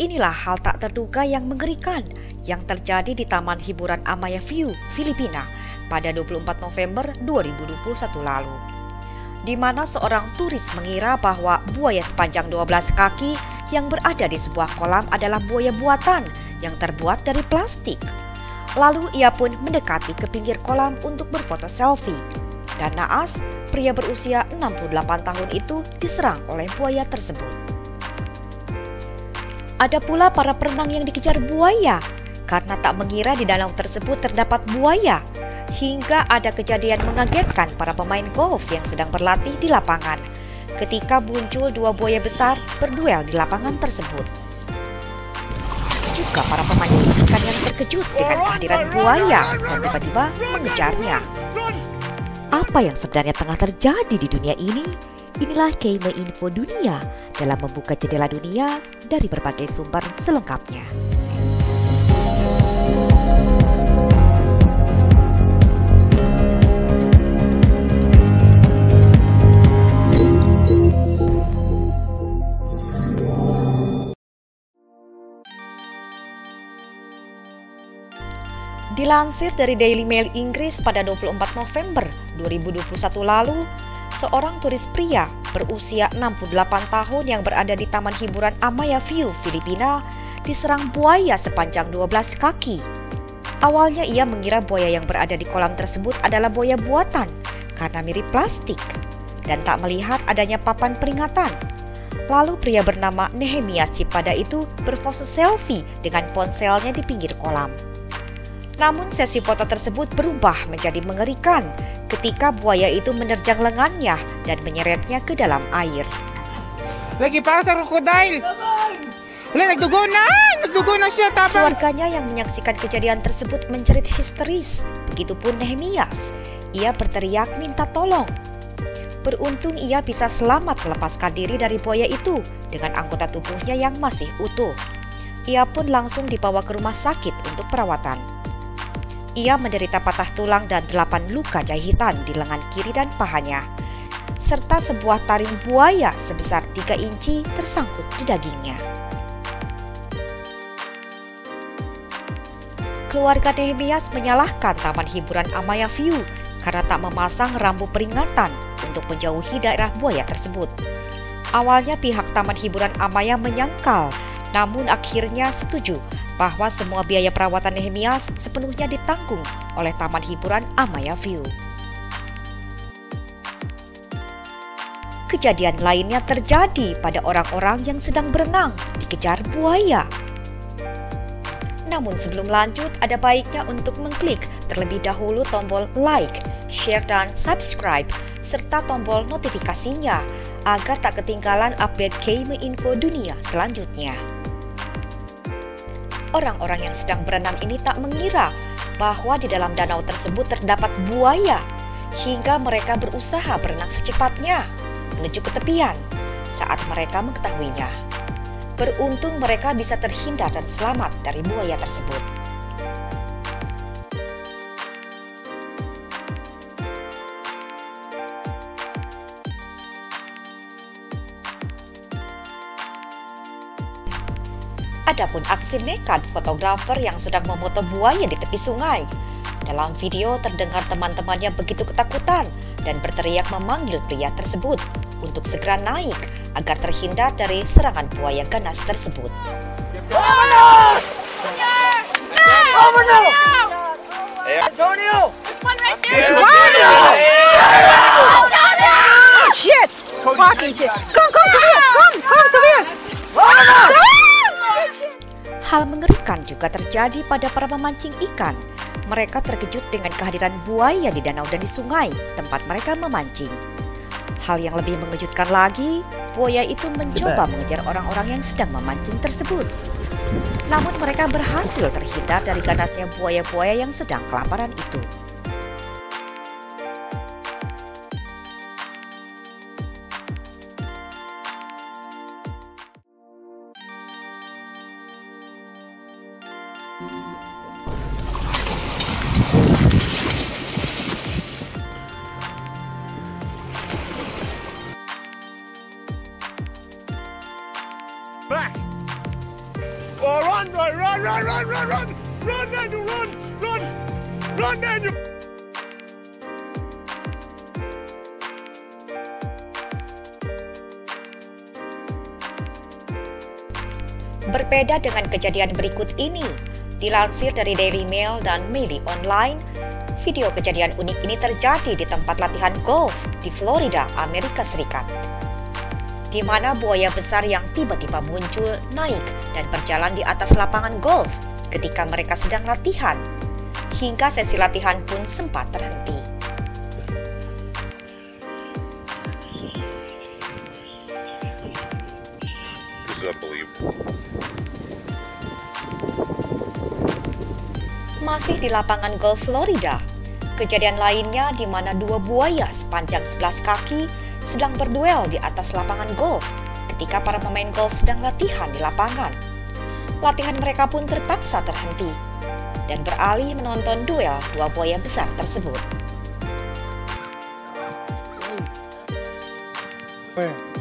Inilah hal tak terduga yang mengerikan yang terjadi di Taman Hiburan Amaya View, Filipina pada 24 November 2021 lalu. Di mana seorang turis mengira bahwa buaya sepanjang 12 kaki yang berada di sebuah kolam adalah buaya buatan yang terbuat dari plastik. Lalu ia pun mendekati ke pinggir kolam untuk berfoto selfie. Dan naas, pria berusia 68 tahun itu diserang oleh buaya tersebut. Ada pula para perenang yang dikejar buaya karena tak mengira di danau tersebut terdapat buaya. Hingga ada kejadian mengagetkan para pemain golf yang sedang berlatih di lapangan ketika muncul dua buaya besar berduel di lapangan tersebut. Juga para pemancing ikan yang terkejut dengan kehadiran buaya dan tiba-tiba mengejarnya. Apa yang sebenarnya tengah terjadi di dunia ini? Inilah K Info Dunia dalam membuka jendela dunia dari berbagai sumber selengkapnya. Dilansir dari Daily Mail Inggris pada 24 November 2021 lalu, seorang turis pria berusia 68 tahun yang berada di Taman Hiburan Amaya View, Filipina, diserang buaya sepanjang 12 kaki. Awalnya ia mengira buaya yang berada di kolam tersebut adalah buaya buatan karena mirip plastik dan tak melihat adanya papan peringatan. Lalu pria bernama Nehemiah Cipada itu berfoto selfie dengan ponselnya di pinggir kolam. Namun sesi foto tersebut berubah menjadi mengerikan ketika buaya itu menerjang lengannya dan menyeretnya ke dalam air. Lagi pasar krokodil. Nagdugo na siya tapang. Keluarganya yang menyaksikan kejadian tersebut menjerit histeris. Begitupun Nehemias. Ia berteriak minta tolong. Beruntung ia bisa selamat melepaskan diri dari buaya itu dengan anggota tubuhnya yang masih utuh. Ia pun langsung dibawa ke rumah sakit untuk perawatan. Ia menderita patah tulang dan 8 luka jahitan di lengan kiri dan pahanya, serta sebuah taring buaya sebesar 3 inci tersangkut di dagingnya. Keluarga Nehemias menyalahkan Taman Hiburan Amaya View karena tak memasang rambu peringatan untuk menjauhi daerah buaya tersebut. Awalnya pihak Taman Hiburan Amaya menyangkal, namun akhirnya setuju bahwa semua biaya perawatan Nehemias sepenuhnya ditanggung oleh Taman Hiburan Amaya View. Kejadian lainnya terjadi pada orang-orang yang sedang berenang dikejar buaya. Namun sebelum lanjut, ada baiknya untuk mengklik terlebih dahulu tombol like, share, dan subscribe, serta tombol notifikasinya agar tak ketinggalan update K Info Dunia selanjutnya. Orang-orang yang sedang berenang ini tak mengira bahwa di dalam danau tersebut terdapat buaya, hingga mereka berusaha berenang secepatnya menuju ke tepian saat mereka mengetahuinya. Beruntung mereka bisa terhindar dan selamat dari buaya tersebut. Adapun aksi nekat fotografer yang sedang memoto buaya di tepi sungai. Dalam video terdengar teman-temannya begitu ketakutan dan berteriak memanggil pria tersebut untuk segera naik agar terhindar dari serangan buaya ganas tersebut. Antonio! Shit! Fucking shit! Come to me! Hal mengerikan juga terjadi pada para pemancing ikan. Mereka terkejut dengan kehadiran buaya di danau dan di sungai tempat mereka memancing. Hal yang lebih mengejutkan lagi, buaya itu mencoba mengejar orang-orang yang sedang memancing tersebut. Namun mereka berhasil terhindar dari ganasnya buaya-buaya yang sedang kelaparan itu. Black. Oh, run! Run, Daniel, run! Run, Daniel! Berbeda dengan kejadian berikut ini, dilansir dari Daily Mail dan Media Online, video kejadian unik ini terjadi di tempat latihan golf di Florida, Amerika Serikat, di mana buaya besar yang tiba-tiba muncul naik dan berjalan di atas lapangan golf ketika mereka sedang latihan, hingga sesi latihan pun sempat terhenti. Masih di lapangan golf Florida, kejadian lainnya di mana dua buaya sepanjang 11 kaki sedang berduel di atas lapangan golf ketika para pemain golf sedang latihan di lapangan. Latihan mereka pun terpaksa terhenti dan beralih menonton duel dua buaya besar tersebut.